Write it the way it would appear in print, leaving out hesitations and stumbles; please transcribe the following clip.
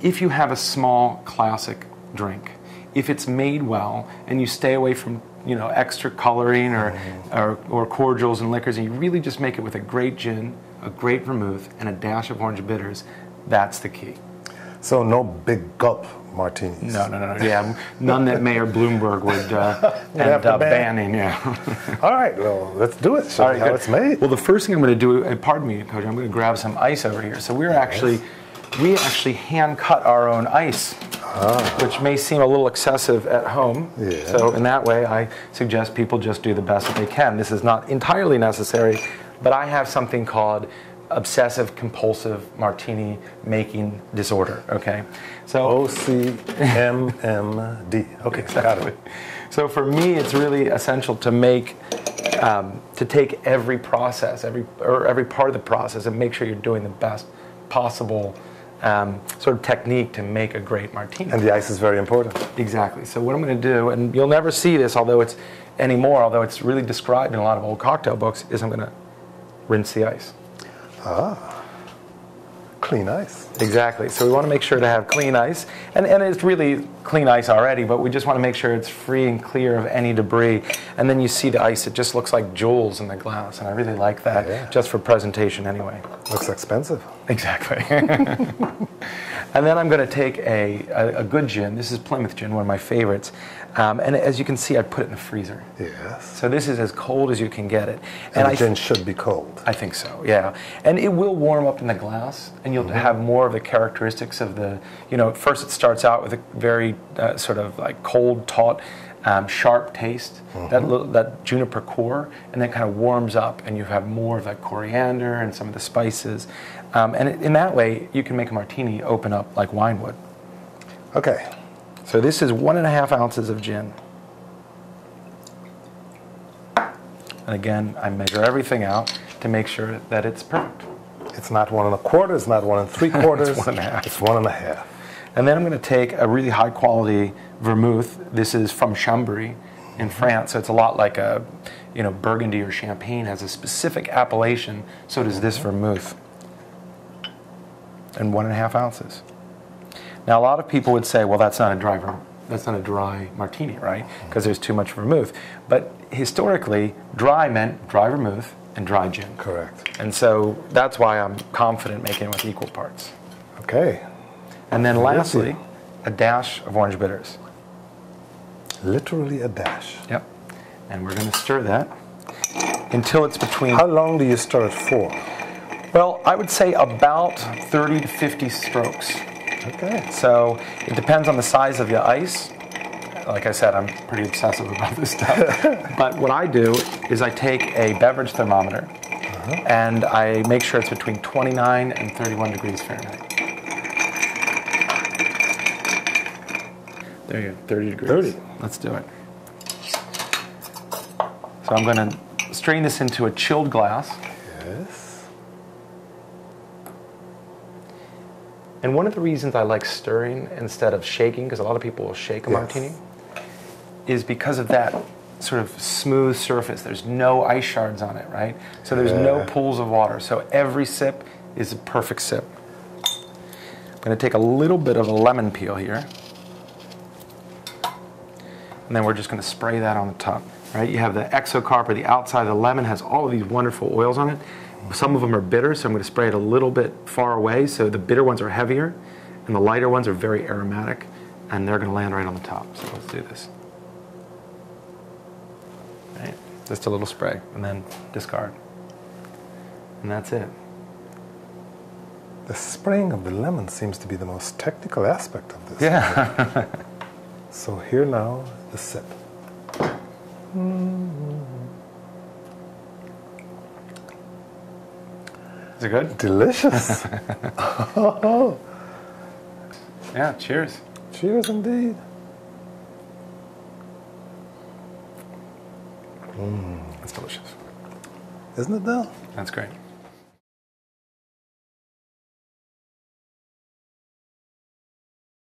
if you have a small classic drink, if it's made well and you stay away from extra coloring or cordials and liquors, and you really just make it with a great gin, a great vermouth, and a dash of orange bitters, that's the key. So no big gulp martinis. No, no, no. Yeah, none that Mayor Bloomberg would end up banning. Yeah. All right, well, let's do it. Show me how it's made. Well, the first thing I'm going to do, pardon me, Kojo, I'm going to grab some ice over here. So we're actually, we actually hand cut our own ice, which may seem a little excessive at home. Yeah. So in that way, I suggest people just do the best that they can. This is not entirely necessary, but I have something called obsessive compulsive martini making disorder. Okay, so OCMMD. Okay, got it. So for me, it's really essential to make to take every process, every part of the process, and make sure you're doing the best possible sort of technique to make a great martini. And the ice is very important. Exactly. So what I'm going to do, and you'll never see this, although it's really described in a lot of old cocktail books, is I'm going to rinse the ice. Ah, clean ice. Exactly. So we want to make sure to have clean ice. And it's really clean ice already, but we just want to make sure it's free and clear of any debris. And then you see the ice, it just looks like jewels in the glass. And I really like that, just for presentation anyway. Looks expensive. Exactly. And then I'm going to take a good gin. This is Plymouth gin, one of my favorites. And as you can see, I put it in the freezer. Yes. So this is as cold as you can get it. And the gin should be cold. I think so, yeah. And it will warm up in the glass, and you'll have more of the characteristics of the, first it starts out with a very sort of like cold, taut, sharp taste, that juniper core, and then kind of warms up, and you have more of that coriander and some of the spices. And in that way, you can make a martini open up like wine would. Okay. So this is 1.5 ounces of gin. And again, I measure everything out to make sure that it's perfect. It's not 1 1/4, it's not 1 3/4, it's 1 1/2. It's 1 1/2. And then I'm going to take a really high quality vermouth. This is from Chambéry in France, so it's a lot like a, Burgundy or Champagne has a specific appellation, so does this vermouth. And 1.5 ounces. Now, a lot of people would say, well, that's not a dry martini, right? Because there's too much vermouth. But historically, dry meant dry vermouth and dry gin. Correct. And so that's why I'm confident making it with equal parts. Okay. And then lastly, a dash of orange bitters. Literally a dash. Yep. And we're going to stir that until it's between... How long do you stir it for? Well, I would say about 30 to 50 strokes. Okay. So it depends on the size of the ice. Like I said, I'm pretty obsessive about this stuff. But what I do is I take a beverage thermometer and I make sure it's between 29 and 31 degrees Fahrenheit. There you go, 30 degrees. 30. Let's do it. So I'm going to strain this into a chilled glass. Yes. And one of the reasons I like stirring instead of shaking, because a lot of people will shake a martini, is because of that sort of smooth surface. There's no ice shards on it, right? So there's no pools of water. So every sip is a perfect sip. I'm going to take a little bit of a lemon peel here. And then we're just going to spray that on the top, right? You have the exocarp, or the outside of the lemon has all of these wonderful oils on it. Some of them are bitter, so I'm going to spray it a little bit far away, so the bitter ones are heavier, and the lighter ones are very aromatic, and they're going to land right on the top. So let's do this. All right, just a little spray, and then discard. And that's it. The spraying of the lemon seems to be the most technical aspect of this. Yeah. So here now, the sip. Is it good? Delicious. Yeah, cheers. Cheers indeed. That's delicious. Isn't it though? That's great.